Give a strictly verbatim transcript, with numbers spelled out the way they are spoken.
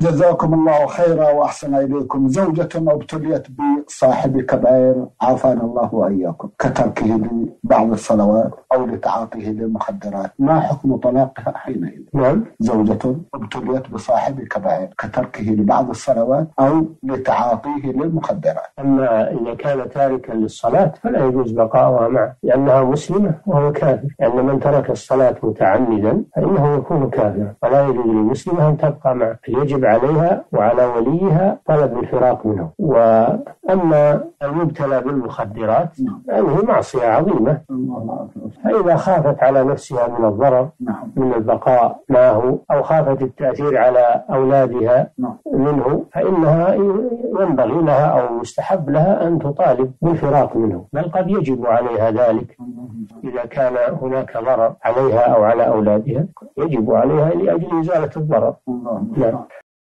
جزاكم الله خيرا وأحسن إليكم. زوجة ابتليت بصاحب كبائر عافانا الله وإياكم كتركه لبعض الصلوات أو لتعاطيه للمخدرات، ما حكم طلاقها حينئذ؟ نعم، زوجة ابتليت بصاحب كبائر كتركه لبعض الصلوات أو لتعاطيه للمخدرات. أما إذا كان تاركا للصلاة فلا يجوز بقاؤها معه لأنها مسلمة وهو كافر، لأن من ترك الصلاة متعمدا فإنه يكون كافرا، فلا يجوز للمسلمة أن تبقى معه، يجب عليها وعلى وليها طلب الفراق منه. وأما المبتلى بالمخدرات فهي معصية عظيمة، فإذا خافت على نفسها من الضرر من البقاء معه أو خافت التأثير على أولادها منه فإنها ينبغي لها أو مستحب لها أن تطالب بالفراق منه، بل قد يجب عليها ذلك إذا كان هناك ضرر عليها أو على أولادها، يجب عليها لأجل إزالة الضرر. نعم.